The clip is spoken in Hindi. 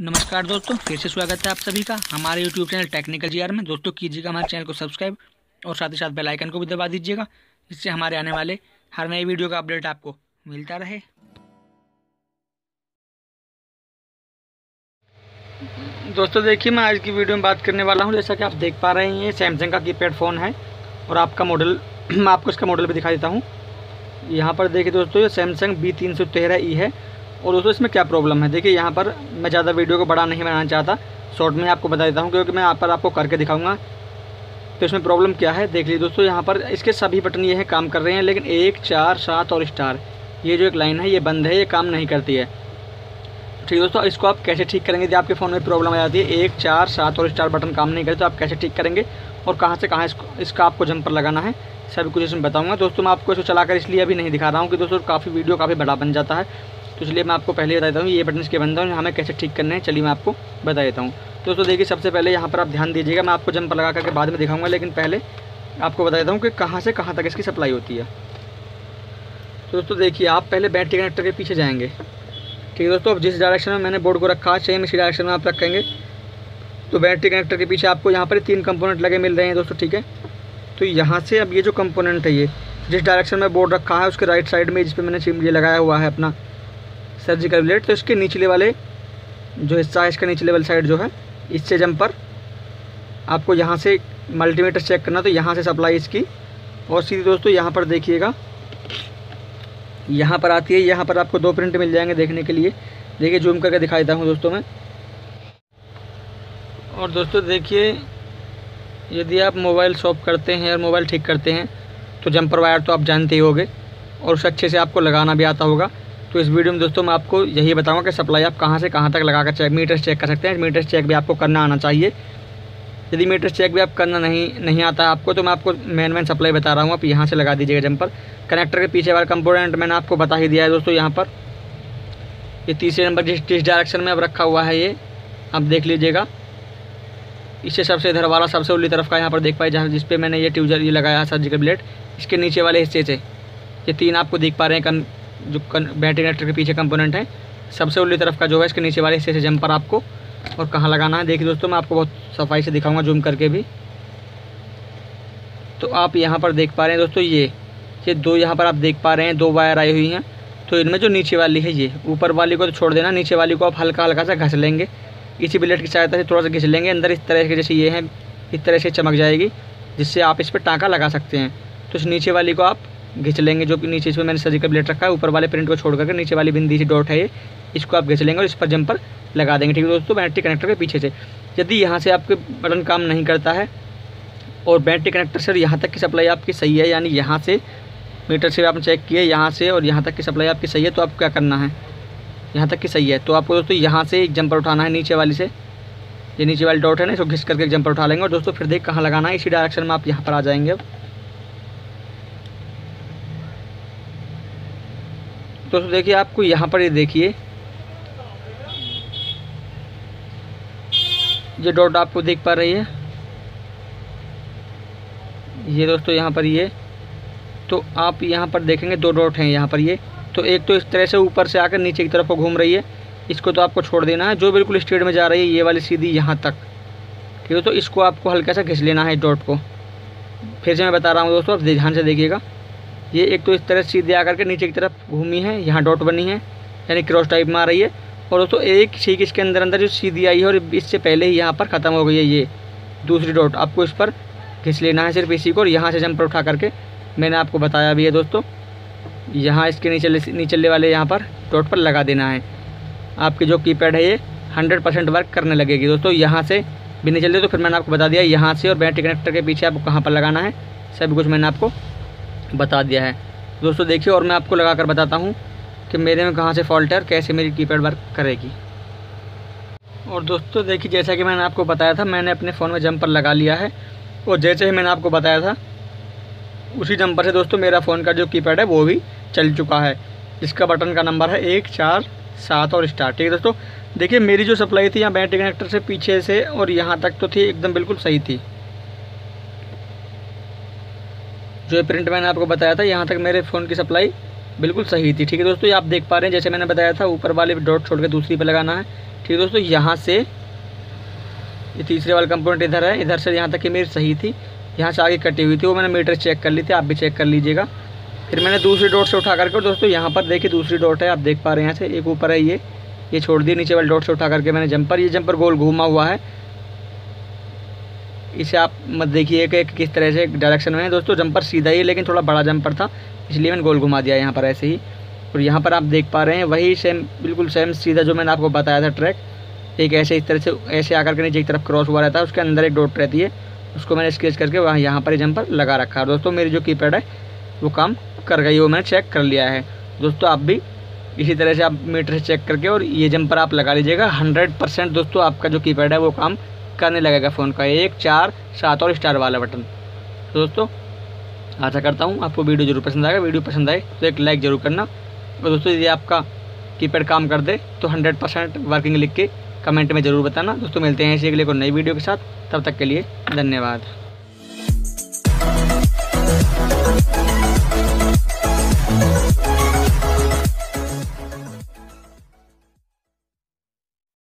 नमस्कार दोस्तों, फिर से स्वागत है आप सभी का हमारे YouTube चैनल टेक्निकल GR में। दोस्तों कीजिएगा हमारे चैनल को सब्सक्राइब और साथ ही साथ बेल आइकन को भी दबा दीजिएगा, जिससे हमारे आने वाले हर नए वीडियो का अपडेट आपको मिलता रहे। दोस्तों देखिए, मैं आज की वीडियो में बात करने वाला हूं, जैसा कि आप देख पा रहे हैं ये सैमसंग का कीपैड फ़ोन है और आपका मॉडल, मैं आपको इसका मॉडल भी दिखा देता हूँ। यहाँ पर देखिए दोस्तों, ये सैमसंग B 313e है। और दोस्तों इसमें क्या प्रॉब्लम है, देखिए यहाँ पर मैं ज़्यादा वीडियो को बड़ा नहीं बनाना चाहता, शॉर्ट में आपको बता देता हूँ, क्योंकि मैं यहाँ पर आपको करके दिखाऊंगा। तो इसमें प्रॉब्लम क्या है देख लीजिए दोस्तों, यहाँ पर इसके सभी बटन ये हैं काम कर रहे हैं, लेकिन 1, 4, 7 और स्टार ये जो एक लाइन है ये बंद है, ये काम नहीं करती है। ठीक दोस्तों, इसको आप कैसे ठीक करेंगे जब आपके फ़ोन में प्रॉब्लम आ जाती है, 1, 4, 7 और स्टार बटन काम नहीं करते, तो आप कैसे ठीक करेंगे और कहाँ से कहाँ इसका आपको जंपर लगाना है, सभी कुछ इसमें बताऊँगा। दोस्तों मैं आपको इसको चलाकर इसलिए अभी नहीं दिखा रहा हूँ कि दोस्तों वीडियो काफ़ी बड़ा बन जाता है, तो इसलिए मैं आपको पहले बता देता हूँ ये बटन इसके बंद हैं, हमें कैसे ठीक करने हैं, चलिए मैं आपको बता देता हूँ। दोस्तों देखिए, सबसे पहले यहाँ पर आप ध्यान दीजिएगा, मैं आपको जंपर लगा करके बाद में दिखाऊंगा, लेकिन पहले आपको बता देता हूँ कि कहाँ से कहाँ तक इसकी सप्लाई होती है। तो दोस्तों देखिए, आप पहले बैटरी कनेक्टर के पीछे जाएँगे। ठीक है दोस्तों, अब जिस डायरेक्शन में मैंने बोर्ड को रखा है सेम इसी डायरेक्शन में आप रखेंगे। तो बैटरी कनेक्टर के पीछे आपको यहाँ पर 3 कंपोनेंट लगे मिल रहे हैं दोस्तों, ठीक है। तो यहाँ से अब ये जो कंपोनेंट है, ये जिस डायरेक्शन में बोर्ड रखा है उसके राइट साइड में, जिस पर मैंने सिम ये लगाया हुआ है अपना सर्जिकल ब्लेड, तो इसके निचले वाले जो हिस्सा है, इसका निचले वाली साइड जो है, इससे जंपर आपको यहाँ से मल्टीमीटर चेक करना, तो यहाँ से सप्लाई इसकी। और सीधे दोस्तों यहाँ पर देखिएगा, यहाँ पर आती है, यहाँ पर आपको 2 प्रिंट मिल जाएंगे देखने के लिए। देखिए जूम करके दिखा देता हूँ दोस्तों मैं। और दोस्तों देखिए, यदि आप मोबाइल शॉप करते हैं और मोबाइल ठीक करते हैं तो जंपर वायर तो आप जानते ही होंगे और उसे अच्छे से आपको लगाना भी आता होगा। तो इस वीडियो में दोस्तों मैं आपको यही बताऊंगा कि सप्लाई आप कहां से कहां तक लगाकर चेक मीटर चेक कर सकते हैं। मीटर चेक भी आपको करना आना चाहिए, यदि मीटर चेक भी आप करना नहीं आता है आपको, तो मैं आपको मेन सप्लाई बता रहा हूं, आप यहां से लगा दीजिएगा जंपर। कनेक्टर के पीछे वाला कंपोनेंट मैंने आपको बता ही दिया है दोस्तों, यहाँ पर ये 3 नंबर जिस डायरेक्शन में अब रखा हुआ है ये आप देख लीजिएगा। इससे सबसे इधर वाला सबसे उल्ली तरफ का यहाँ पर देख पाए, जहाँ जिसपे मैंने ये ट्यूजर ये लगाया है सर्जिकल ब्लेड, इसके नीचे वाले हिस्से से ये 3 आपको देख पा रहे हैं जो बैटरी कनेक्टर के पीछे कंपोनेंट है, सबसे उल्ली तरफ का जो है इसके नीचे वाले हिस्से से जंपर आपको और कहाँ लगाना है। देखिए दोस्तों मैं आपको बहुत सफाई से दिखाऊंगा जूम करके भी। तो आप यहाँ पर देख पा रहे हैं दोस्तों, ये 2 यहाँ पर आप देख पा रहे हैं 2 वायर आई हुई हैं। तो इनमें जो नीचे वाली है, ये ऊपर वाली को तो छोड़ देना, नीचे वाली को आप हल्का सा घिस लेंगे, इसी ब्लेड की सहायता से थोड़ा सा घिस लेंगे अंदर, इस तरह के जैसे ये है इस तरह से चमक जाएगी, जिससे आप इस पर टाँका लगा सकते हैं। तो इस नीचे वाली को आप घिंच लेंगे, जो कि नीचे इसमें मैंने सर्जिकल ब्लेड रखा है, ऊपर वाले प्रिंट को छोड़ करके नीचे वाली बिंदी से डॉट है ये, इसको आप घिंच लेंगे और इस पर जंपर लगा देंगे। ठीक है दोस्तों, बैटरी कनेक्टर के पीछे से यदि यहाँ से आपके बटन काम नहीं करता है और बैटरी कनेक्टर से यहाँ तक की सप्लाई आपकी सही है, यानी यहाँ से मीटर से आपने चेक किया यहाँ से और यहाँ तक की सप्लाई आपकी सही है, तो आपको क्या करना है, यहाँ तक की सही है तो आपको दोस्तों यहाँ से एक जंपर उठाना है नीचे वाली से, ये नीचे वाली डॉट है ना, इसको घिस करके एक जंपर उठा लेंगे। और दोस्तों फिर देख कहाँ लगाना है, इसी डायरेक्शन में आप यहाँ पर आ जाएंगे। दोस्तों देखिए, आपको यहाँ पर ये देखिए ये डॉट आपको देख पा रही है, ये दोस्तों यहाँ पर ये, तो आप यहाँ पर देखेंगे 2 डॉट हैं यहाँ पर ये, तो एक तो इस तरह से ऊपर से आकर नीचे की तरफ को घूम रही है, इसको तो आपको छोड़ देना है। जो बिल्कुल स्ट्रेट में जा रही है ये वाली सीधी यहाँ तक, ठीक है, तो इसको आपको हल्का सा घिस लेना है डॉट को। फिर से मैं बता रहा हूँ दोस्तों, आप ध्यान से देखिएगा, ये एक तो इस तरह सीधे आकर के नीचे की तरफ घूमी है, यहाँ डॉट बनी है यानी क्रॉस टाइप में आ रही है, और दोस्तों एक छीक इसके अंदर अंदर जो सीधी आई है और इससे पहले ही यहाँ पर ख़त्म हो गई है ये दूसरी डॉट, आपको इस पर घिस लेना है सिर्फ इसी को, और यहाँ से जंपर उठा करके मैंने आपको बताया भी है दोस्तों, यहाँ इसके नीचे वाले यहाँ पर डॉट पर लगा देना है। आपके जो कीपैड है ये 100% वर्क करने लगेगी दोस्तों। यहाँ से भी नहीं चलते तो फिर मैंने आपको बता दिया, यहाँ से और बैटरी कनेक्टर के पीछे आपको कहाँ पर लगाना है, सब कुछ मैंने आपको बता दिया है दोस्तों। देखिए, और मैं आपको लगा कर बताता हूँ कि मेरे में कहाँ से फॉल्ट है और कैसे मेरी कीपैड वर्क करेगी। और दोस्तों देखिए, जैसा कि मैंने आपको बताया था, मैंने अपने फ़ोन में जंपर लगा लिया है और जैसे ही मैंने आपको बताया था उसी जंपर से दोस्तों मेरा फ़ोन का जो कीपैड है वो भी चल चुका है। इसका बटन का नंबर है 1, 4, 7 और स्टार। ठीक है दोस्तों, देखिए मेरी जो सप्लाई थी यहाँ बैटरी कनेक्टर से पीछे से और यहाँ तक तो थी एकदम बिल्कुल सही थी, जो प्रिंट मैंने आपको बताया था यहाँ तक मेरे फ़ोन की सप्लाई बिल्कुल सही थी। ठीक है दोस्तों, ये आप देख पा रहे हैं, जैसे मैंने बताया था ऊपर वाले डॉट छोड़ के दूसरी पे लगाना है। ठीक है दोस्तों, यहाँ से ये तीसरे वाला कंपोनेंट इधर है, इधर से यहाँ तक की मेरी सही थी, यहाँ से आगे कटी हुई थी, वो मैंने मीटर चेक कर ली थी, आप भी चेक कर लीजिएगा। फिर मैंने दूसरी डॉट से उठा करके, और दोस्तों यहाँ पर देखिए दूसरी डॉट है, आप देख पा रहे हैं, यहाँ से एक ऊपर है, ये छोड़ दिए, नीचे वाले डॉट से उठा करके मैंने जंपर, ये जंपर गोल घूमा हुआ है, इसे आप मत देखिए कि किस तरह से डायरेक्शन में है दोस्तों, जंपर सीधा ही है लेकिन थोड़ा बड़ा जंपर था इसलिए मैंने गोल घुमा दिया यहाँ पर ऐसे ही। और यहाँ पर आप देख पा रहे हैं वही सेम, बिल्कुल सेम सीधा जो मैंने आपको बताया था ट्रैक, एक ऐसे इस तरह से ऐसे आकर के नीचे एक तरफ क्रॉस हुआ रहता है, उसके अंदर एक डॉट रहती है, उसको मैंने स्केच करके वहाँ यहाँ पर जंपर लगा रखा है। दोस्तों मेरी जो कीपैड है वो काम कर गई, वो मैंने चेक कर लिया है। दोस्तों आप भी इसी तरह से आप मीटर से चेक करके और ये जंपर आप लगा लीजिएगा, 100% दोस्तों आपका जो कीपैड है वो काम करने लगेगा फ़ोन का, 1, 4, 7 और स्टार वाला बटन। तो दोस्तों आशा करता हूँ आपको वीडियो जरूर पसंद आएगा, वीडियो पसंद आए तो एक लाइक ज़रूर करना, और दोस्तों यदि आपका कीपैड काम कर दे तो 100% वर्किंग लिख के कमेंट में ज़रूर बताना। दोस्तों मिलते हैं इसी अगले को नई वीडियो के साथ, तब तक के लिए धन्यवाद।